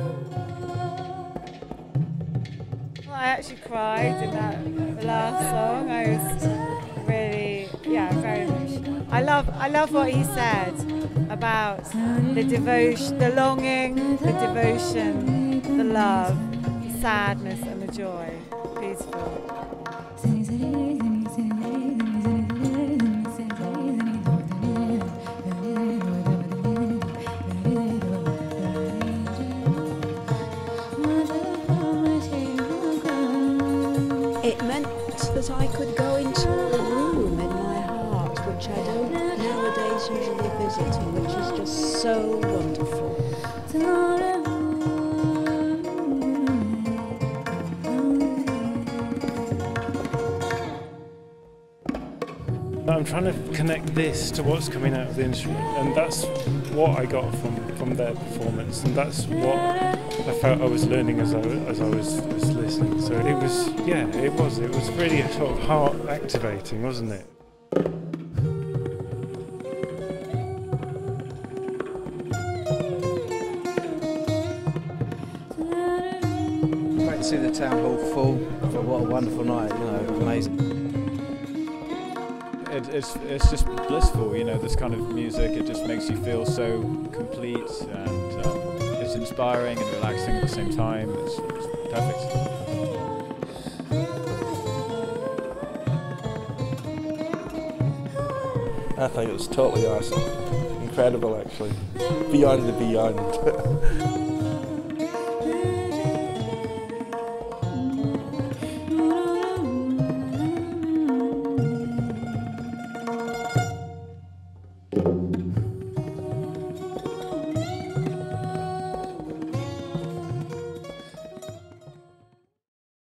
Well, I actually cried in that last song. I was really, very emotional. I love what he said about the devotion, the longing, the devotion, the love, the sadness, and the joy. Beautiful. It meant that I could go into a room in my heart, which I don't nowadays usually visit, which is just so wonderful. I'm trying to connect this to what's coming out of the instrument, and that's what I got from their performance, and that's what I felt I was learning as I was listening. So it was, it was really a sort of heart activating, wasn't it? Great to see the town hall full, but what a wonderful night, amazing. It's just blissful, this kind of music. It just makes you feel so complete, and it's inspiring and relaxing at the same time. It's perfect. I think it was totally awesome. Incredible, actually. Beyond the beyond.